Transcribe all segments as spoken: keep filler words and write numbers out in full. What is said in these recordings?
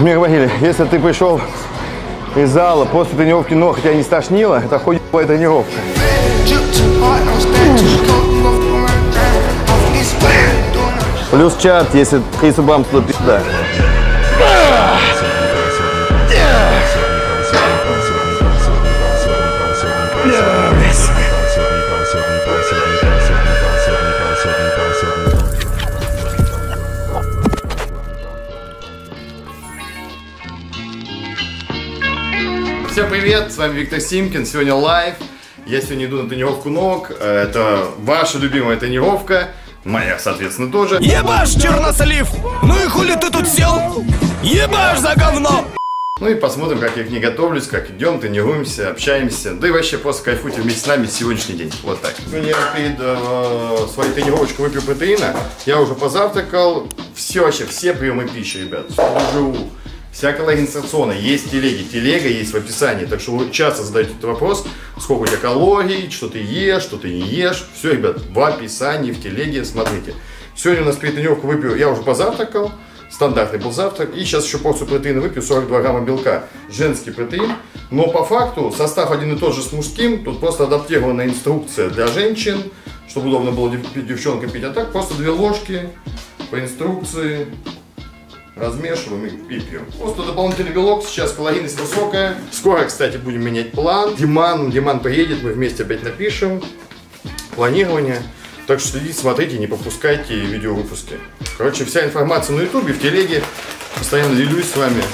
Мне говорили, если ты пришел из зала после тренировки ног, хотя не стошнило, это хуевая тренировка. Плюс чарт, если Крису Бамсу, то пизда. Всем привет, с вами Виктор Симкин, сегодня лайв. Я сегодня иду на тренировку ног, это ваша любимая тренировка, моя, соответственно, тоже. Ебашь, чернослив, ну и хули ты тут сел, ебашь за говно. Ну и посмотрим, как я к ней готовлюсь, как идем, тренируемся, общаемся, да и вообще просто кайфуйте вместе с нами сегодняшний день, вот так. Сегодня я перед э, своей тренировочкой выпью протеина, я уже позавтракал, все вообще, все приемы пищи, ребят, живу. Вся калорийная инструкция есть в телеге, телега есть в описании, так что вы часто задаете этот вопрос, сколько у тебя калорий, что ты ешь, что ты не ешь, все, ребят, в описании, в телеге, смотрите. Сегодня у нас перед тренировкой выпью, я уже позавтракал, стандартный был завтрак, и сейчас еще порцию протеина выпью, сорок два грамма белка, женский протеин, но по факту состав один и тот же с мужским, тут просто адаптированная инструкция для женщин, чтобы удобно было дев девчонкам пить, а так просто две ложки по инструкции. Размешиваем и пьем. Просто дополнительный белок, сейчас калорийность высокая. Скоро, кстати, будем менять план. Диман, Диман приедет, мы вместе опять напишем. Планирование. Так что следите, смотрите, не пропускайте видеовыпуски. Короче, вся информация на ютубе, в телеге. Постоянно делюсь с вами.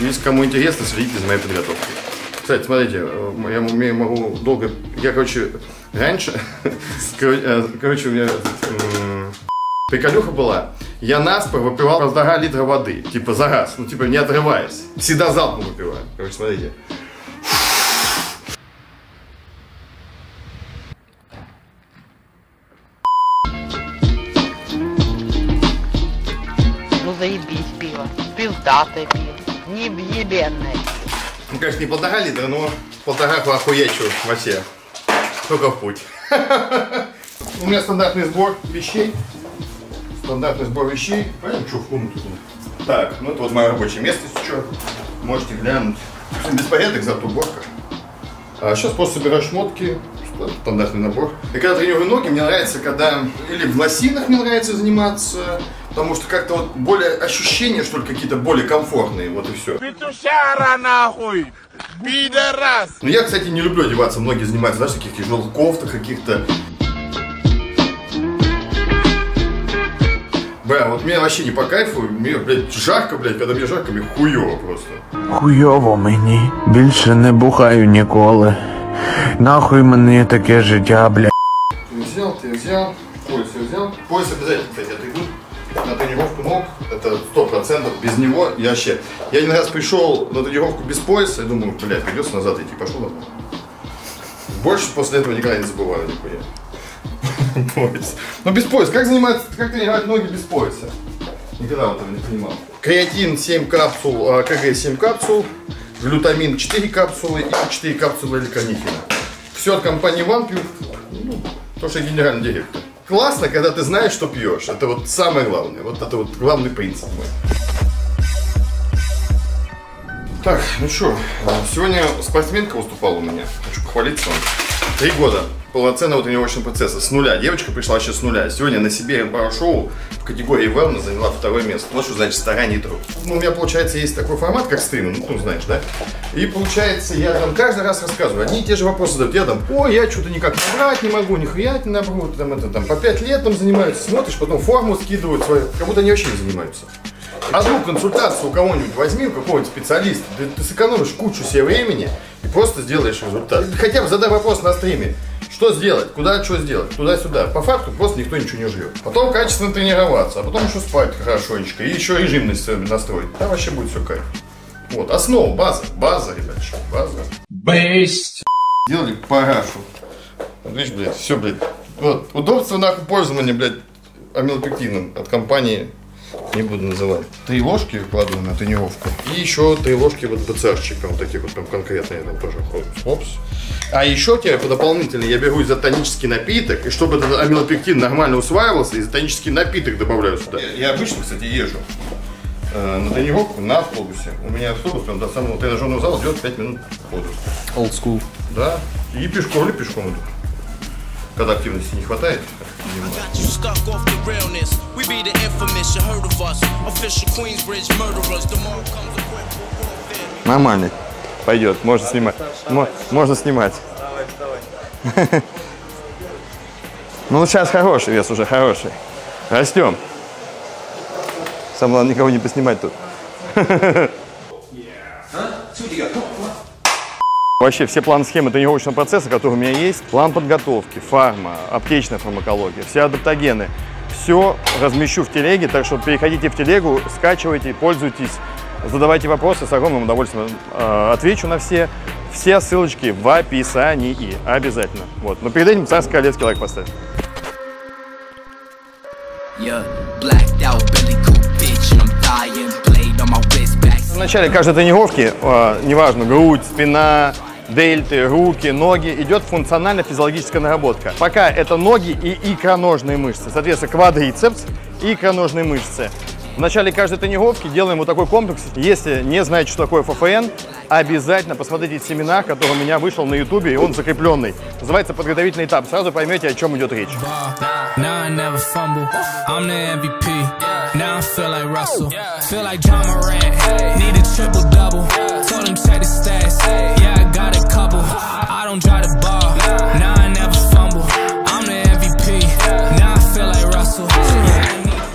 Если кому интересно, следите за моей подготовкой. Кстати, смотрите, я могу долго... Я, короче, раньше... Короче, у меня... Приколюха была, я наспор выпивал полтора литра воды, типа за раз, ну типа не отрываясь, всегда залпом выпиваю, короче, смотрите. Ну заебись пиво, пиздатое пиво, неебенное. Ну конечно не полтора литра, но полтора охуячу вообще, только в путь. У меня стандартный сбор вещей. Стандартный сбор вещей. Понятно, что в комнату. Так, ну это вот мое рабочее место, сейчас. Можете глянуть. Беспорядок, зато уборка. А сейчас просто собираю шмотки. Стандартный набор. И когда тренирую ноги, мне нравится, когда... Или в лосинах мне нравится заниматься. Потому что как-то вот более ощущения, что ли, какие-то более комфортные. Вот и все. Петушара нахуй! Пидорас! Ну я, кстати, не люблю одеваться. Многие занимаются, знаешь, таких тяжелых кофтах, каких-то... Бля, вот мне вообще не по кайфу, мне, блядь, жарко, блядь, когда мне жарко, мне хуёво просто. Хуёво мені, більше не бухаю ніколи. Нахуй мені таке життя, блядь. Ты взял, ты взял, пояс я взял. Пояс обязательно, кстати, отыгру на тренировку ног, это сто процентов, без него я вообще... Я один раз пришел на тренировку без пояса, и думаю, блядь, придется назад идти, пошел назад. Больше после этого никогда не забываю, нихуя. Пояс. Но без пояса. Как заниматься, как тренировать ноги без пояса? Никогда этого не понимал. Креатин семь капсул, КГ семь капсул, глютамин четыре капсулы и четыре капсулы ликонихина. Все от компании Vampir, ну, то, что я генеральный директор. Классно, когда ты знаешь, что пьешь. Это вот самое главное. Вот это вот главный принцип мой. Так, ну что, сегодня спортсменка выступала у меня. Хочу похвалиться вам. Три года полноценного тренировочного процесса с нуля. Девочка пришла вообще с нуля. Сегодня на себе шоу в категории wellness заняла второе место. Ну, что значит старание и труд. Ну, у меня, получается, есть такой формат, как стрим, ну, знаешь, да? И, получается, я там каждый раз рассказываю. Одни и те же вопросы задают. Я там, ой, я что-то никак набрать не могу, нихуя не набру. Там, это, там, по пять лет там занимаются, смотришь, потом форму скидывают свою. Как будто они вообще не занимаются. Одну консультацию у кого-нибудь возьми, у какого-нибудь специалиста, ты, ты сэкономишь кучу себе времени и просто сделаешь результат. Хотя бы задай вопрос на стриме, что сделать, куда что сделать, туда-сюда. По факту просто никто ничего не жрет. Потом качественно тренироваться, а потом еще спать хорошенечко и еще режимность настроить. Там вообще будет все кайф. Вот, основа, база, база, ребятчик, база. Бесть. Сделали парашу. Видишь, блядь, все, блядь. Вот, удобство нахуй пользования, блядь, амилопектином от компании... Не буду называть. Три ложки кладу на тренировку. И еще три ложки вот БЦРчика. Вот такие вот прям конкретные там тоже. Хопс, хопс. А еще тебе по дополнительной я беру изотонический напиток. И чтобы этот амилопектин нормально усваивался, изотонический напиток добавляю сюда. Я, я обычно, кстати, езжу. э, на тренировку на автобусе. У меня автобус, он до самого тренажерного зала идет пять минут ходу. Old school. Да. И пешком или пешком идут. Когда активности не хватает. Нормальный. Пойдет, можно а снимать. Мо можно снимать. Давай, давай. Ну сейчас хороший вес уже, хороший. Растем. Сам главное никого не поснимать тут. Вообще все планы, схемы тренировочного процесса, которые у меня есть, план подготовки, фарма, аптечная фармакология, все адаптогены, все размещу в телеге, так что переходите в телегу, скачивайте, пользуйтесь, задавайте вопросы, с огромным удовольствием э, отвечу на все. Все ссылочки в описании обязательно. Вот. Но перед этим царский колецкий лайк поставь. В начале каждой тренировки, э, неважно, грудь, спина, дельты, руки, ноги, идет функционально-физиологическая наработка. Пока это ноги и икроножные мышцы, соответственно, квадрицепс и икроножные мышцы. В начале каждой тренировки делаем вот такой комплекс. Если не знаете, что такое эф эф эн, обязательно посмотрите семинар, который у меня вышел на YouTube, и он закрепленный. Называется «Подготовительный этап». Сразу поймете, о чем идет речь.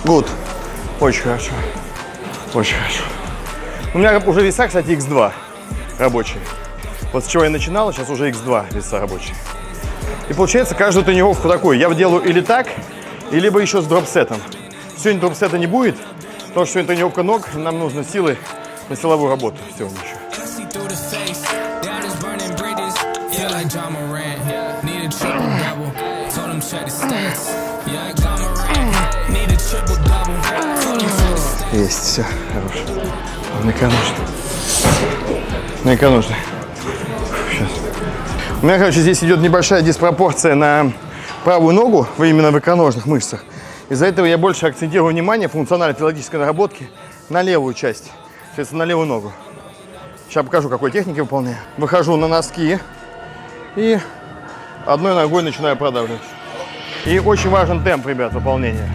Good. Очень хорошо. Очень хорошо. У меня уже веса, кстати, икс два рабочие. Вот с чего я начинал, сейчас уже икс два веса рабочие. И получается, каждую тренировку такую я делаю или так, и либо еще с дропсетом. Сегодня дропсета не будет, потому что сегодня тренировка ног, нам нужны силы на силовую работу сегодня еще. Есть, все, хорош. Наверняка нужно. Наверняка нужно. Сейчас. У меня, короче, здесь идет небольшая диспропорция на правую ногу, именно в икроножных мышцах. Из-за этого я больше акцентирую внимание функционально-физиологической наработки на левую часть, соответственно, на левую ногу. Сейчас покажу, какой техники выполняю. Выхожу на носки и одной ногой начинаю продавливать. И очень важен темп, ребят, выполнения.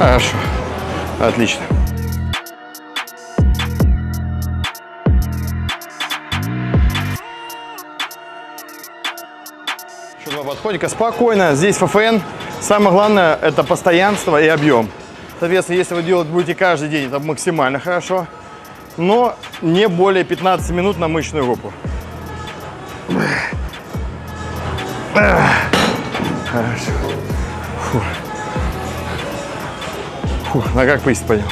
Хорошо, отлично. Еще два подходика. Спокойно, здесь эф эф эн. Самое главное – это постоянство и объем. Соответственно, если вы делать будете каждый день, это максимально хорошо. Но не более пятнадцати минут на мышечную группу. Хорошо. Фу. Фух, ногах поесть пойдем.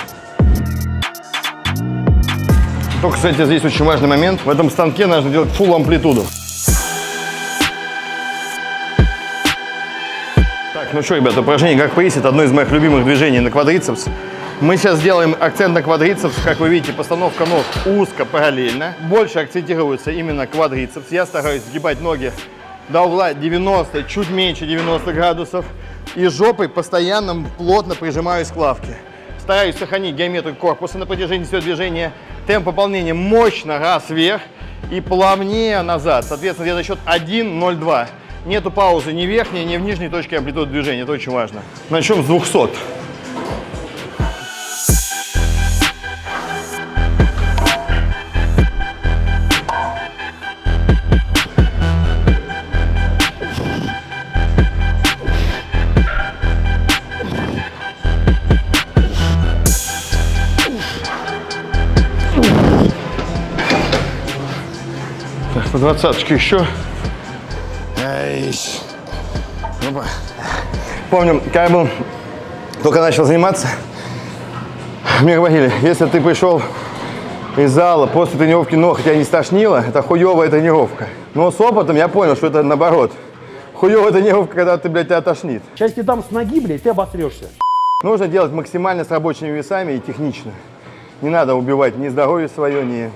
Только, кстати, здесь очень важный момент. В этом станке нужно делать фулл амплитуду. Так, ну что, ребята, упражнение «Как поесть» — это одно из моих любимых движений на квадрицепс. Мы сейчас сделаем акцент на квадрицепс. Как вы видите, постановка ног узко, параллельно. Больше акцентируется именно квадрицепс. Я стараюсь сгибать ноги до угла девяноста, чуть меньше девяноста градусов. И жопой постоянно плотно прижимаюсь к лавке. Стараюсь сохранить геометрию корпуса на протяжении всего движения. Темп выполнения мощно раз вверх и плавнее назад. Соответственно, где-то счет один ноль два. Нету паузы ни в верхней, ни в нижней точке амплитуды движения. Это очень важно. Начнем с двухсот. Двадцаточки еще. Помню, когда я был, только начал заниматься, мне говорили, если ты пришел из зала после тренировки ног, хотя не стошнило, это хуевая тренировка. Но с опытом я понял, что это наоборот. Хуевая тренировка, когда ты, блядь, тебя тошнит. Сейчас тебе дам с ноги, блядь, ты обосрешься. Нужно делать максимально с рабочими весами и технично. Не надо убивать ни здоровье свое, ни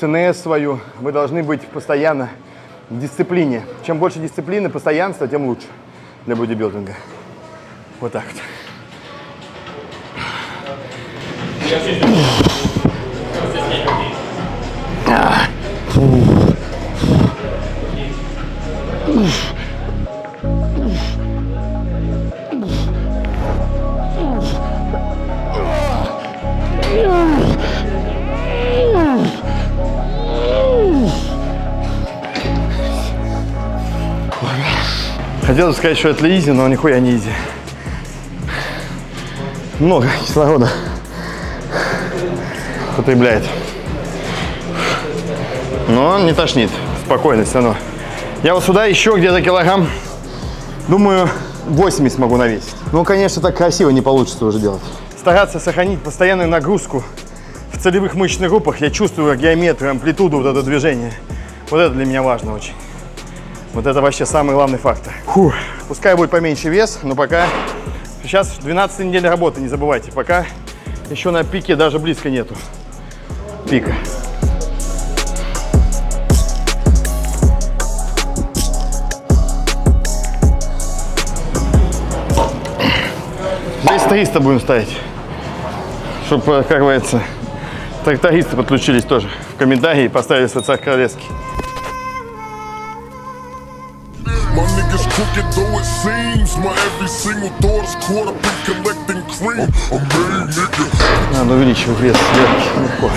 ЦНС свою. Вы должны быть постоянно в дисциплине. Чем больше дисциплины, постоянства, тем лучше для бодибилдинга. Вот так вот. Хотел сказать, что это изи, но нихуя не изи. Много кислорода потребляет. Но он не тошнит. Спокойно все равно. Я вот сюда еще где-то килограмм, думаю, восемьдесят могу навесить. Ну, конечно, так красиво не получится уже делать. Стараться сохранить постоянную нагрузку в целевых мышечных группах. Я чувствую геометрию, амплитуду вот это движение. Вот это для меня важно очень. Вот это вообще самый главный фактор. Фух. Пускай будет поменьше вес, но пока... Сейчас двенадцатая неделя работы, не забывайте. Пока еще на пике даже близко нету пика. Здесь триста будем ставить, чтобы, как говорится, трактористы подключились тоже в комментарии и поставили свой царь королевский. Надо увеличивать вес легко.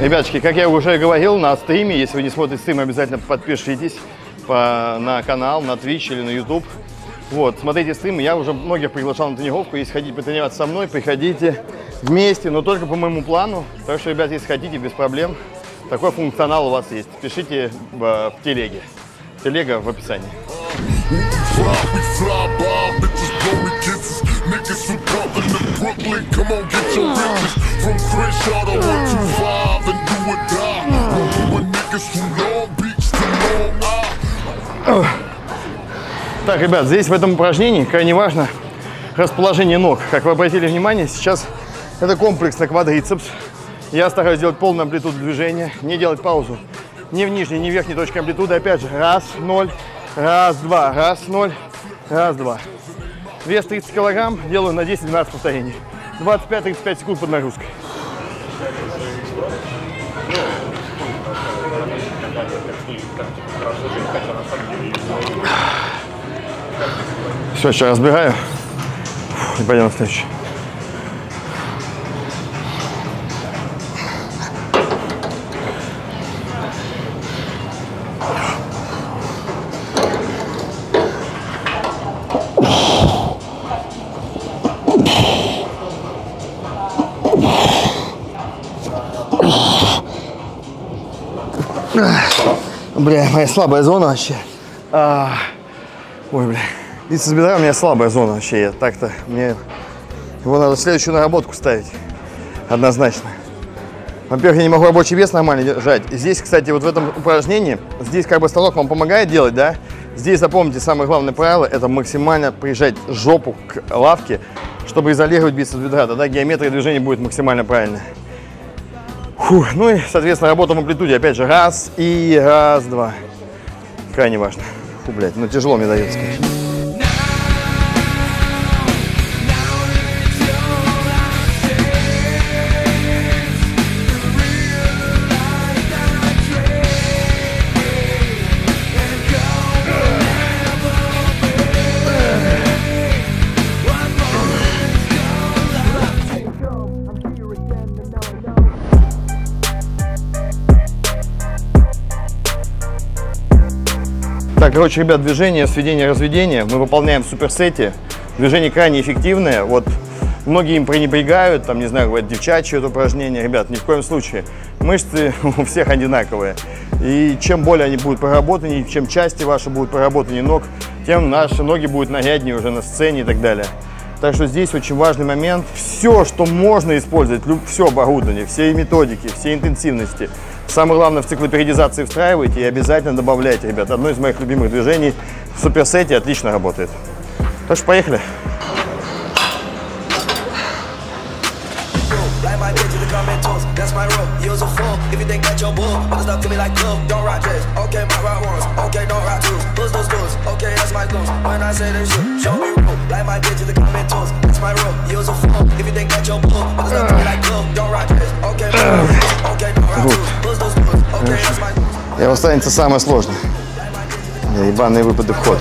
Ребяточки, как я уже говорил, на стриме, если вы не смотрите стрим, обязательно подпишитесь по, на канал, на Twitch или на YouTube. Вот, смотрите стримы, я уже многих приглашал на тренировку. Если хотите потренироваться со мной, приходите вместе, но только по моему плану. Так что, ребят, если хотите, без проблем. Такой функционал у вас есть. Пишите в телеге. Телега в описании. Так, ребят, здесь в этом упражнении крайне важно расположение ног. Как вы обратили внимание, сейчас это комплекс на квадрицепс. Я стараюсь делать полную амплитуду движения, не делать паузу ни в нижней, ни в верхней точке амплитуды. Опять же, раз, ноль, раз, два, раз, ноль, раз, два. Вес тридцать килограмм, делаю на десять-двенадцать повторений. двадцать пять-тридцать пять секунд под нагрузкой. Все, сейчас разбегаю и пойдем на следующий. Бля, моя слабая зона вообще. А, ой, бля. Лицо с бедра у меня слабая зона вообще. Я так-то мне его надо в следующую наработку ставить. Однозначно. Во-первых, я не могу рабочий вес нормально держать. Здесь, кстати, вот в этом упражнении, здесь как бы станок вам помогает делать, да? Здесь, запомните, самое главное правило, это максимально прижать жопу к лавке, чтобы изолировать бицепс бедра. Тогда геометрия движения будет максимально правильная. Фух, ну и, соответственно, работа в амплитуде. Опять же, раз и раз, два. Крайне важно. Фу, блядь, ну тяжело мне дается, конечно. Так, короче, ребят, движение, сведение, разведение мы выполняем в суперсете. Движение крайне эффективное. Вот многие им пренебрегают, там, не знаю, говорят, девчачье это упражнение. Ребят, ни в коем случае. Мышцы у всех одинаковые. И чем более они будут проработаны, чем части ваши будут проработаны ног, тем наши ноги будут наряднее уже на сцене и так далее. Так что здесь очень важный момент. Все, что можно использовать, все оборудование, все методики, все интенсивности. Самое главное в циклопериодизации встраивайте и обязательно добавляйте, ребят. Одно из моих любимых движений в суперсете отлично работает. Так что поехали. Я останется самое сложное. Ебаные выпады в ход.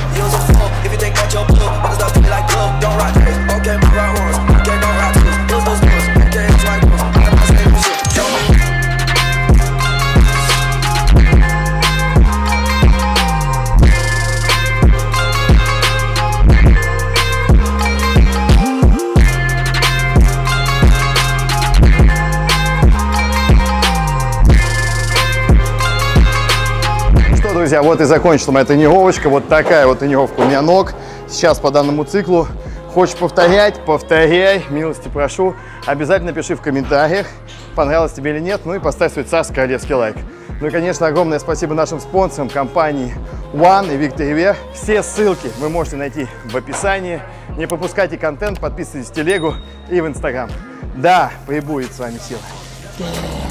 Друзья, вот и закончила моя тренировочка, вот такая вот тренировка у меня ног. Сейчас по данному циклу. Хочешь повторять? Повторяй, милости прошу. Обязательно пиши в комментариях, понравилось тебе или нет, ну и поставь свой царский королевский лайк. Ну и, конечно, огромное спасибо нашим спонсорам, компании уан и Victory Wear. Все ссылки вы можете найти в описании. Не пропускайте контент, подписывайтесь в телегу и в инстаграм. Да, прибудет с вами сила.